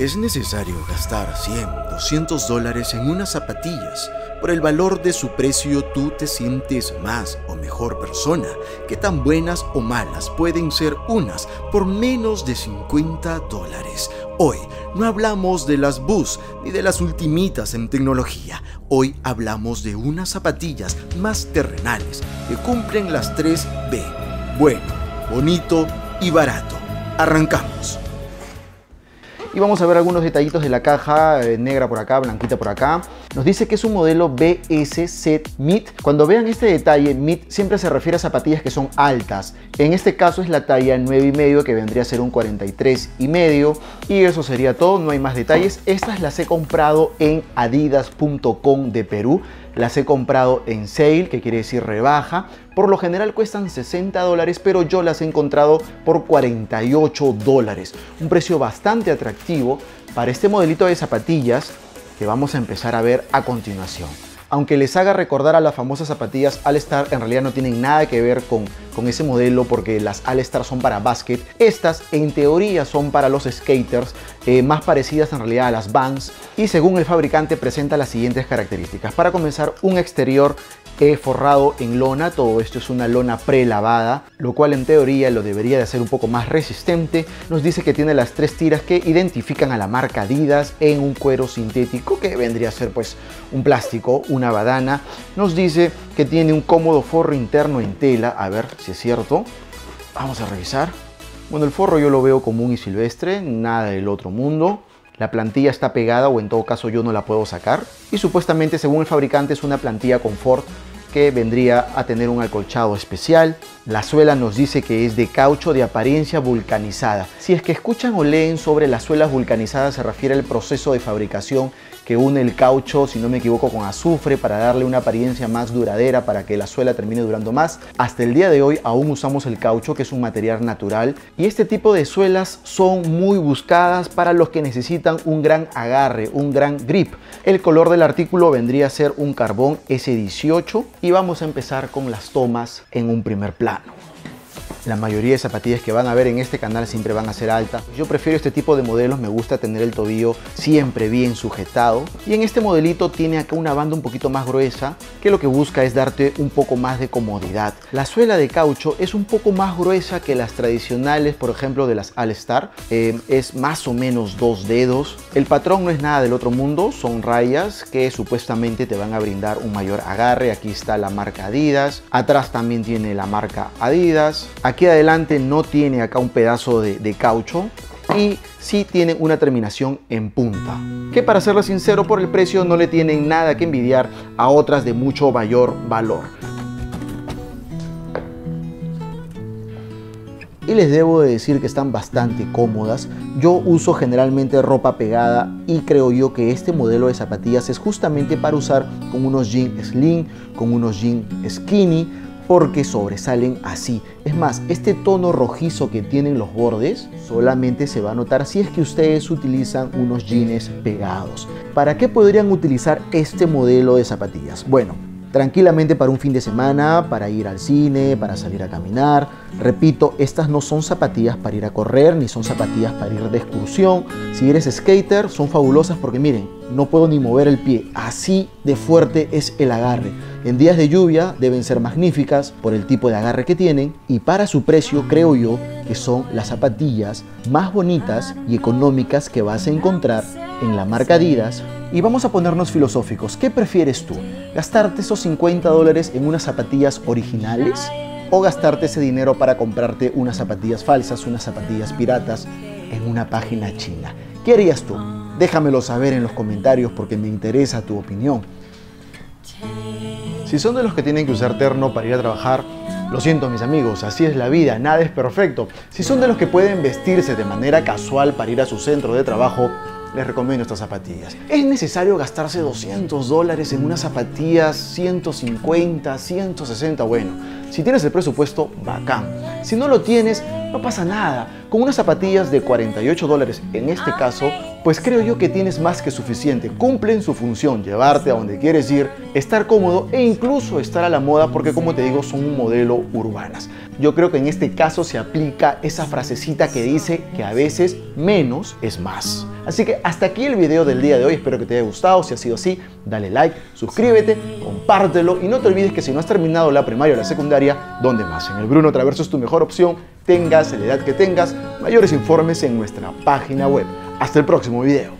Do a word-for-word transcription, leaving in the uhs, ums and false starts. Es necesario gastar cien, doscientos dólares en unas zapatillas. Por el valor de su precio tú te sientes más o mejor persona. ¿Qué tan buenas o malas pueden ser unas por menos de cincuenta dólares? Hoy no hablamos de las Boost ni de las ultimitas en tecnología. Hoy hablamos de unas zapatillas más terrenales que cumplen las tres B. Bueno, bonito y barato. Arrancamos. Y vamos a ver algunos detallitos de la caja, eh, negra por acá, blanquita por acá. Nos dice que es un modelo B S Z Meet. Cuando vean este detalle, Meet siempre se refiere a zapatillas que son altas. En este caso es la talla nueve y medio, que vendría a ser un cuarenta y tres y medio. Y eso sería todo, no hay más detalles. Estas las he comprado en adidas punto com de Perú. Las he comprado en sale, que quiere decir rebaja. Por lo general cuestan sesenta dólares, pero yo las he encontrado por cuarenta y ocho dólares. Un precio bastante atractivo para este modelito de zapatillas que vamos a empezar a ver a continuación. Aunque les haga recordar a las famosas zapatillas All-Star, en realidad no tienen nada que ver con, con ese modelo, porque las All-Star son para básquet. Estas en teoría son para los skaters, eh, más parecidas en realidad a las Vans, y según el fabricante presenta las siguientes características. Para comenzar, un exterior eh, forrado en lona. Todo esto es una lona prelavada, lo cual en teoría lo debería de hacer un poco más resistente. Nos dice que tiene las tres tiras que identifican a la marca Adidas en un cuero sintético, que vendría a ser pues un plástico, un una badana. Nos dice que tiene un cómodo forro interno en tela. A ver si es cierto, vamos a revisar. Bueno, el forro yo lo veo común y silvestre, nada del otro mundo. La plantilla está pegada, o en todo caso yo no la puedo sacar, y supuestamente, según el fabricante, es una plantilla confort que vendría a tener un acolchado especial. La suela nos dice que es de caucho de apariencia vulcanizada. Si es que escuchan o leen sobre las suelas vulcanizadas, se refiere al proceso de fabricación que une el caucho, si no me equivoco, con azufre para darle una apariencia más duradera, para que la suela termine durando más. Hasta el día de hoy aún usamos el caucho, que es un material natural, y este tipo de suelas son muy buscadas para los que necesitan un gran agarre, un gran grip. El color del artículo vendría a ser un carbón S dieciocho, y vamos a empezar con las tomas en un primer plano. La mayoría de zapatillas que van a ver en este canal siempre van a ser altas. Yo prefiero este tipo de modelos, me gusta tener el tobillo siempre bien sujetado. Y en este modelito tiene acá una banda un poquito más gruesa, que lo que busca es darte un poco más de comodidad. La suela de caucho es un poco más gruesa que las tradicionales, por ejemplo, de las All-Star. Eh, es más o menos dos dedos. El patrón no es nada del otro mundo, son rayas que supuestamente te van a brindar un mayor agarre. Aquí está la marca Adidas, atrás también tiene la marca Adidas. Aquí adelante no tiene acá un pedazo de, de caucho, y sí tiene una terminación en punta, que para serlo sincero, por el precio no le tienen nada que envidiar a otras de mucho mayor valor. Y les debo de decir que están bastante cómodas. Yo uso generalmente ropa pegada, y creo yo que este modelo de zapatillas es justamente para usar con unos jeans slim, con unos jeans skinny, porque sobresalen así. Es más, este tono rojizo que tienen los bordes solamente se va a notar si es que ustedes utilizan unos jeans pegados. ¿Para qué podrían utilizar este modelo de zapatillas? Bueno, tranquilamente para un fin de semana, para ir al cine, para salir a caminar. Repito, estas no son zapatillas para ir a correr, ni son zapatillas para ir de excursión. Si eres skater, son fabulosas, porque miren, no puedo ni mover el pie, así de fuerte es el agarre. En días de lluvia deben ser magníficas por el tipo de agarre que tienen, y para su precio creo yo que son las zapatillas más bonitas y económicas que vas a encontrar en la marca Adidas. Y vamos a ponernos filosóficos. ¿Qué prefieres tú? ¿Gastarte esos cincuenta dólares en unas zapatillas originales, o gastarte ese dinero para comprarte unas zapatillas falsas, unas zapatillas piratas en una página china? ¿Qué harías tú? Déjamelo saber en los comentarios, porque me interesa tu opinión. Si son de los que tienen que usar terno para ir a trabajar, lo siento mis amigos, así es la vida, nada es perfecto. Si son de los que pueden vestirse de manera casual para ir a su centro de trabajo, les recomiendo estas zapatillas. ¿Es necesario gastarse doscientos dólares en unas zapatillas ciento cincuenta, ciento sesenta? Bueno, si tienes el presupuesto, bacán. Si no lo tienes, no pasa nada. Con unas zapatillas de cuarenta y ocho dólares en este caso, pues creo yo que tienes más que suficiente. Cumplen su función, llevarte a donde quieres ir, estar cómodo e incluso estar a la moda porque, como te digo, son un modelo urbanas. Yo creo que en este caso se aplica esa frasecita que dice que a veces menos es más. Así que hasta aquí el video del día de hoy, espero que te haya gustado. Si ha sido así, dale like, suscríbete, compártelo y no te olvides que si no has terminado la primaria o la secundaria, ¿dónde más? En el Bruno Traverso es tu mejor opción, tengas la edad que tengas. Mayores informes en nuestra página web. Hasta el próximo video.